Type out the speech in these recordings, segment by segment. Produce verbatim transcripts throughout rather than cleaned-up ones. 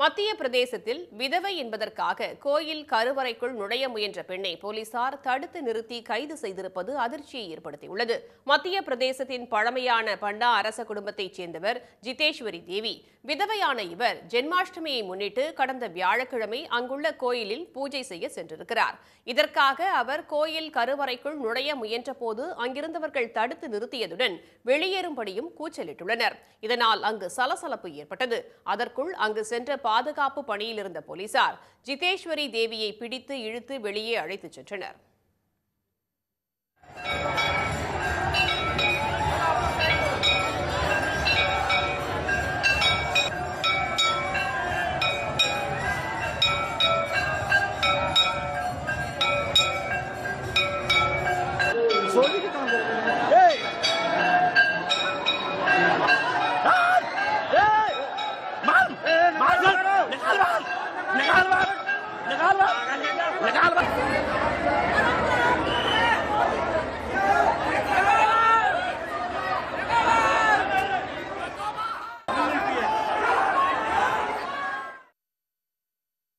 மத்திய பிரதேசத்தில் விதவை என்பதற்காக கோயில் கருவறைக்குள் நுழைய முயன்ற பெண்ணை போலீசார் தடுத்து நிறுத்தி கைது செய்திருப்பது அதிர்ச்சியை ஏற்படுத்தியுள்ளது. மத்திய பிரதேசத்தின் பழமையான பண்டா அரச குடும்பத்தைச் சேர்ந்தவர் ஜிதேஸ்வரி தேவி. விதவையான இவர் ஜென்மாஷ்டமியை முன்னிட்டு கடந்த வியாழக்கிழமை அங்குள்ள கோயிலில் பூஜை செய்ய சென்றிருக்கிறார். இதற்காக அவர் கோயில் கருவறைக்குள் நுழைய முயன்ற போது அங்கிருந்தவர்கள் தடுத்து நிறுத்தியதுடன் வெளியேறும்படியும் கூச்சலிட்டுள்ளனர். இதனால் அங்கு சலசலப்பு ஏற்பட்டது. அதற்குள் அங்கு சென்ற பாதுகாப்பு பணியில் இருந்த போலீசார் ஜிதேஸ்வரி தேவியை பிடித்து இழுத்து வெளியே அழைத்துச் சென்றனர்.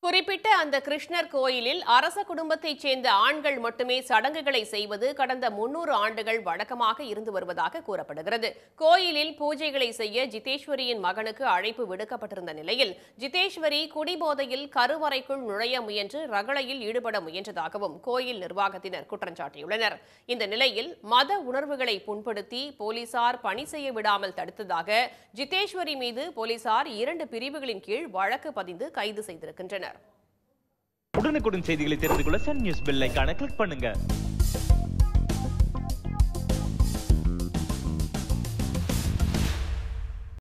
குறிப்பிட்ட அந்த கிருஷ்ணர் கோயிலில் அரச குடும்பத்தைச் சேர்ந்த ஆண்கள் மட்டுமே சடங்குகளை செய்வது கடந்த முன்னூறு ஆண்டுகள் வழக்கமாக இருந்து வருவதாக கூறப்படுகிறது. கோயிலில் பூஜைகளை செய்ய ஜிதேஸ்வரியின் மகனுக்கு அழைப்பு விடுக்கப்பட்டிருந்த நிலையில் ஜிதேஸ்வரி குடிபோதையில் கருவறைக்குள் நுழைய முயன்று ரகளையில் ஈடுபட முயன்றதாகவும் கோயில் நிர்வாகத்தினர் குற்றம் சாட்டியுள்ளனர். இந்த நிலையில் மத உணர்வுகளை புண்படுத்தி போலீசார் பணி செய்ய விடாமல் தடுத்ததாக ஜிதேஸ்வரி மீது போலீசார் இரண்டு பிரிவுகளின் கீழ் வழக்கு பதிந்து கைது செய்திருக்கின்றனர். உடனுக்குடன் செய்திகளை தெரிந்து கொள்ள சன் நியூஸ் பெல் ஐகானை கிளிக் பண்ணுங்க.